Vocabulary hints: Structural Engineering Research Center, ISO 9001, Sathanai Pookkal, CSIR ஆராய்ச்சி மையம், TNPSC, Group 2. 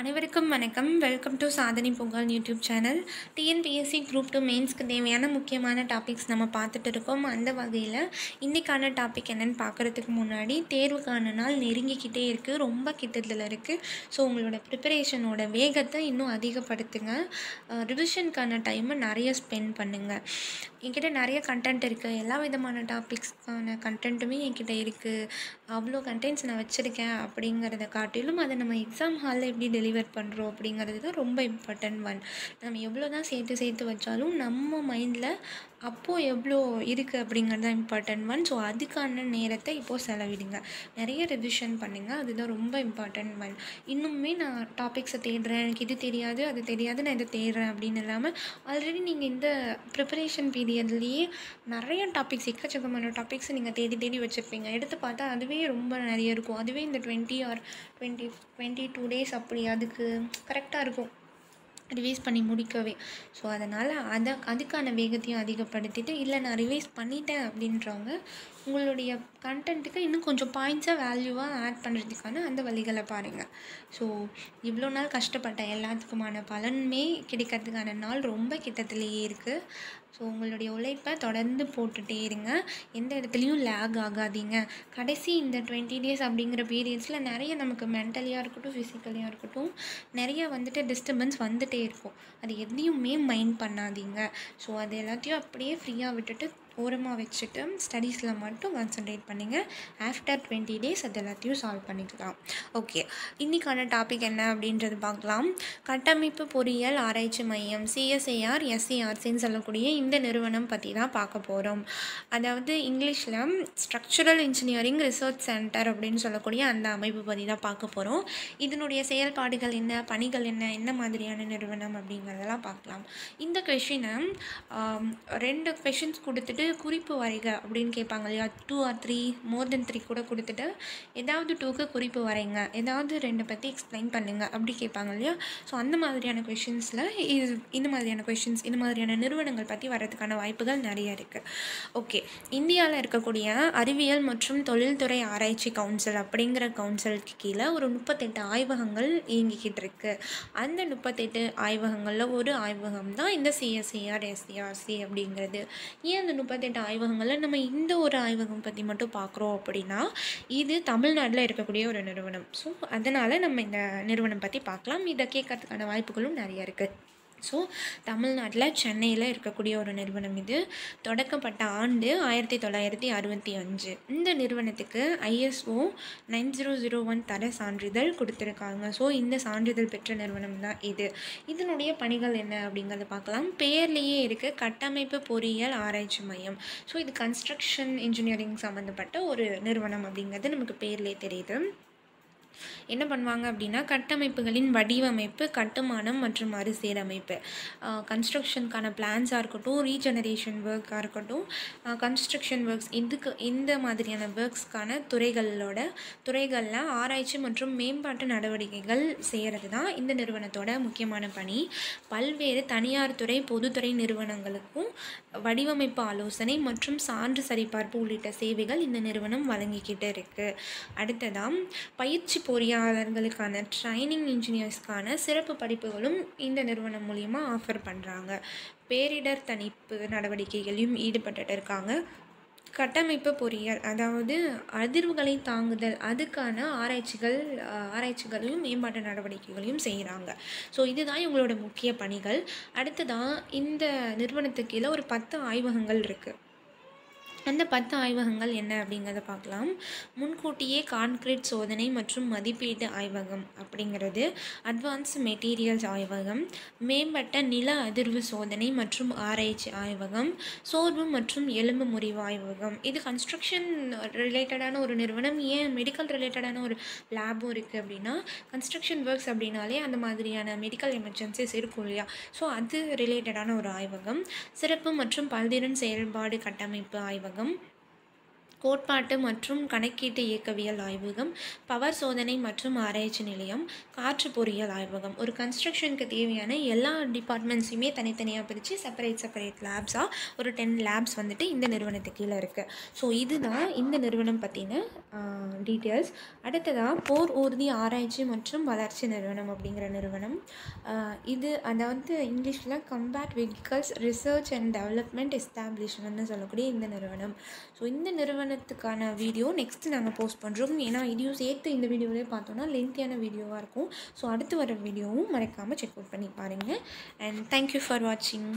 அனைவருக்கும் வணக்கம் welcome to Sadhanai Pongal YouTube channel TNPSC group 2 mains க்கு தேவையான முக்கியமான டாபிக்ஸ் நம்ம பார்த்துட்டு இருக்கோம் அந்த வகையில் இன்னைக்கான டாபிக் என்னன்னு பார்க்கிறதுக்கு முன்னாடி தேர்வுக்கான நாள் நெருங்கிக்கிட்டே இருக்கு ரொம்ப கிட்டத்துல இருக்கு சோ உங்களோட प्रिपरेशनோட வேகத்தை இன்னும் அதிகப்படுத்துங்க ரிவிஷன்க்கான டைமை நிறைய ஸ்பெண்ட் பண்ணுங்க என்கிட்ட நிறைய கண்டென்ட் இருக்கு எல்லா விதமான டாபிக்ஸ்க்கான கண்டென்ட்டுமே என்கிட்ட இருக்கு அவ்ளோ கண்டென்ட்ஸ் நான் வச்சிருக்கேன் அப்படிங்கறத காட்டிலும் அத நம்ம எக்ஸாம் ஹால்ல எப்படி deliver பண்றோம் அப்படிங்கிறது தான் ரொம்ப இம்பார்ட்டன்ட் one நாம எவ்வளவு தான் சேர்த்து வச்சாலும் நம்ம மைண்ட்ல அப்போ எவ்வளவு இருக்கு அப்படிங்கிறது தான் இம்பார்ட்டன்ட் one சோ அதுக்கான நேரத்தை இப்போ செலவிடுங்க நிறைய ரிவிஷன் பண்ணுங்க அதுதான் ரொம்ப இம்பார்ட்டன்ட் one இன்னுமே நான் டாபிக்ஸ் தேடுறேன் எனக்கு இது தெரியாது அது தெரியாது நான் இத தேடுறேன் அப்படின இல்லாம ஆல்ரெடி நீங்க இந்த preparation periodலயே நிறைய டாபிக்ஸ் எக்கச்சக்கமான டாபிக்ஸ் நீங்க தேடி வச்சிருப்பீங்க எடுத்து பார்த்தா அதுவே ரொம்ப நிறைய இருக்கும் அதுவே இந்த 20 or 22 days அப்படி அதுக்கு கரெக்ட்டா இருக்கும் ரிவைஸ் பண்ணி முடிக்கவே சோ அதனால அதுக்கான வேகத்தையும் அதிகப்படுத்திட்டு இல்ல நான் ரிவைஸ் பண்ணிட்டேன் அப்படின்றவங்க உங்களுடைய கண்டென்ட்க்கு இன்னும் கொஞ்சம் பாயிண்ட்ஸா வேல்யூவா ஆட் பண்றதுக்கான அந்த வழிகளை பாருங்க சோ இவ்ளோ நாள் கஷ்டப்பட்ட எல்லாத்துக்குமான பலன்மே கிடைக்கிறதுக்கான நாள் ரொம்ப கிட்டத்தலயே இருக்கு சோ உங்களுடைய உழைப்பை தொடர்ந்து போட்டுட்டே இருங்க எந்த இடத்துலயும் லாக் ஆகாதீங்க கடைசி இந்த 20 days அப்படிங்கற பீரியட்ஸ்ல நிறைய நமக்கு மென்டலியா இருக்கட்டும் ஃபிசிக்கலியா இருக்கட்டும் நிறைய வந்துட்டு டிஸ்டர்பன்ஸ் வந்துட்டே இருக்கும் அது எதையுமே மைண்ட் பண்ணாதீங்க சோ அது எல்லாத்தையும் அப்படியே ஃப்ரீயா விட்டுட்டு ஓரமா வெச்சிட்டு ஸ்டடீஸ்ல மட்டும் கான்சென்ட்ரேட் பண்ணுங்க ஆஃப்டர் 20 days அதெல்லாத்தையும் சால்வ் பண்ணிக்கலாம் ஓகே இன்னைக்கான டாபிக் என்ன அப்படின்றது பார்க்கலாம் கட்டமைப்பு பொறியியல் ஆராய்ச்சி மையம் CSIR SIR ன்னு சொல்லக்கூடிய இந்த நிறுவனம் பத்தி தான் பார்க்க போறோம் அதாவது இங்கிலீஷ்ல Structural Engineering Research Center அப்படினு சொல்லக்கூடிய அந்த அமைப்பு பத்தி தான் பார்க்க போறோம் இதனுடைய செயல்பாடுகள் என்ன பணிகள் என்ன என்ன மாதிரியான நிறுவனம் அப்படிங்கறதெல்லாம் பார்க்கலாம் இந்த क्वेश्चन ரெண்டு क्वेश्चंस கொடுத்துட்டு குறிப்பு வரைங்க அப்படினு கேட்பாங்கலையா 2 or 3 more than 3 கூட கொடுத்துட்டு ஏதாவது 2 க்கு குறிப்பு வரைங்க ஏதாவது ரெண்டு பத்தி எக்ஸ்பிளைன் பண்ணுங்க அப்படி கேட்பாங்கலையா சோ அந்த மாதிரியான क्वेश्चंसல இந்த மாதிரியான क्वेश्चंस இந்த மாதிரியான நிறுவனங்கள் பத்தி வரதுக்கான வாய்ப்புகள் நிறைய இருக்கு ஓகே இந்தியால இருக்கக்கூடிய அறிவியல் மற்றும் தொழில்துறை ஆராய்ச்சி கவுன்சில் அப்படிங்கற கவுன்சிலுக்கு கீழ ஒரு 38 ஆய்வகங்கள் இயங்கிக்கிட்டு இருக்கு அந்த 38 ஆய்வகங்கள்ல ஒரு ஆய்வகம் தான் இந்த CSIR SIRC அப்படிங்கிறது இந்த 38 ஆய்வகங்கள்ல நம்ம இந்த ஒரு ஆய்வகம் பத்தி மட்டும் பார்க்கறோம் அப்படினா இது தமிழ்நாட்டுல இருக்கக்கூடிய ஒரு நிறுவனம் சோ அதனால நம்ம இந்த நிறுவனம் பத்தி பார்க்கலாம் இத கேட்கிறதுக்கான வாய்ப்புகளும் நிறைய இருக்கு சோ தமிழ்நாட்டுல சென்னையில இருக்கக்கூடிய ஒரு நிறுவனம் இது தொடங்கப்பட்ட ஆண்டு 1965 இந்த நிறுவனத்துக்கு ISO 9001 தர சான்றிதழ் கொடுத்திருக்காங்க சோ இந்த சான்றிதழ் பெற்ற நிறுவனம் தான் இது இதனுடைய பணிகள் என்ன அப்படிங்கறத பார்க்கலாம் பெயர்லயே இருக்கு கட்டமைப்பு பொறியியல் ஆராய்ச்சி மையம் சோ இது கன்ஸ்ட்ரக்ஷன் இன்ஜினியரிங் சம்பந்தப்பட்ட ஒரு நிறுவனம் அப்படிங்கறது நமக்கு பெயர்லயே தெரியுது என்ன பண்ணுவாங்க அப்படினா கட்டமைப்புகளின் வடிவமைப்பு கட்டுமானம் மற்றும் மறுசீரமைப்பு கன்ஸ்ட்ரக்ஷன்க்கான பிளான்ஸ் ஆர்க்கட்டும் ரீஜெனரேஷன் வர்க் ஆர்க்கட்டும் கன்ஸ்ட்ரக்ஷன் வர்க்ஸ் இதுக்கு இந்த மாதிரியான வர்க்ஸ்க்கான துறைகள்ல ஆராய்ச்சி மற்றும் மேம்பாட்டு நடவடிக்கைகள் செய்யறதுதான் இந்த நிறுவனத்தோட முக்கியமான பணி பல்வேறு தனியார் துறை பொதுத்துறை நிறுவனங்களுக்கும் வடிவமைப்பு ஆலோசனை மற்றும் சான்று சரிபார்ப்பு உள்ளிட்ட சேவைகள் இந்த நிறுவனம் வழங்கிக்கிட்டு இருக்கு அடுத்ததாம் பயிற்சி பொறியாளர்களுக்கான ட்ரைனிங் இன்ஜினியர்ஸ்க்கான சிறப்பு படிப்புகளும் இந்த நிறுவனம் மூலமா ஆஃபர் பண்றாங்க பேரிடர் தணிப்பு நடவடிக்கைகளிலும் ஈடுபட்டு இருக்காங்க கட்டமைப்பு பொறியியல் அதாவது அதிர்வுகளை தாங்குதல் அதுக்கான ஆராய்ச்சிகளையும் மேம்பாட்டு நடவடிக்கைகளையும் செய்றாங்க சோ இதுதான் இவங்களோட முக்கிய பணிகள் அடுத்துதான் இந்த நிறுவனத்துக்கு கீழ ஒரு 10 ஆய்வகங்கள் இருக்கு அந்த 10 ஆய்வகங்கள் என்ன அப்படிங்கறத பார்க்கலாம் முன்கூட்டியே கான்கிரீட் சோதனை மற்றும் மதிப்பீடு ஆய்வகம் அப்படிங்கிறது அட்வான்ஸ் மெட்டீரியல்ஸ் ஆய்வகம் மேம்பட்ட நில அதிர்வு சோதனை மற்றும் ஆராய்ச்சி ஆய்வகம் சோர்வு மற்றும் எலும்பு முறிவு ஆய்வகம் இது கன்ஸ்ட்ரக்ஷன் ரிலேட்டடான ஒரு நிறுவனம் ஏன் மெடிக்கல் ரிலேட்டடான ஒரு லேபும் இருக்கு அப்படினா கன்ஸ்ட்ரக்ஷன் வர்க்ஸ் அப்படினாலே அந்த மாதிரியான மெடிக்கல் எமர்ஜென்சிஸ் இருக்கும்லையா சோ அது ரிலேட்டடான ஒரு ஆய்வகம் சிறப்பு மற்றும் பல்திறன் செயல்பாடு கட்டமைப்பு ஆய்வகம் கோட்பாட்டு மற்றும் கணக்கீட்டு இயக்கவியல் ஆய்வகம், பவர் சோதனை மற்றும் ஆராய்ச்சி நிலையம், காற்று பொறியியல் ஆய்வகம். ஒரு கன்ஸ்ட்ரக்ஷனுக்கு தேவையான எல்லா டிபார்ட்மெண்ட்ஸையுமே தனித்தனியாக பிரித்து செப்பரேட் லேப்ஸாக ஒரு 10 லேப்ஸ் வந்துட்டு இந்த நிறுவனத்துக்கு கீழே இருக்குது. ஸோ இதுதான் இந்த நிறுவனம் பற்றின டீட்டெயில்ஸ். அடுத்ததாக போர் ஊர்தி ஆராய்ச்சி மற்றும் வளர்ச்சி நிறுவனம் அப்படிங்கிற நிறுவனம். இது அதாவது இங்கிலீஷில் combat vehicles research and development எஸ்டாப்ளிஷ்மெண்ட்னு சொல்லக்கூடிய இந்த நிறுவனம். ஸோ இந்த நிறுவனத்துக்கான வீடியோ நெக்ஸ்ட்டு நாங்கள் போஸ்ட் பண்ணுறோம். ஏன்னா இதையும் சேர்த்து இந்த வீடியோவிலே பார்த்தோன்னா லென்த்தியான வீடியோவாக இருக்கும். ஸோ அடுத்து வர வீடியோவும் மறக்காமல் செக் அவுட் பண்ணி பாருங்கள். அண்ட் தேங்க்யூ ஃபார் வாட்சிங்.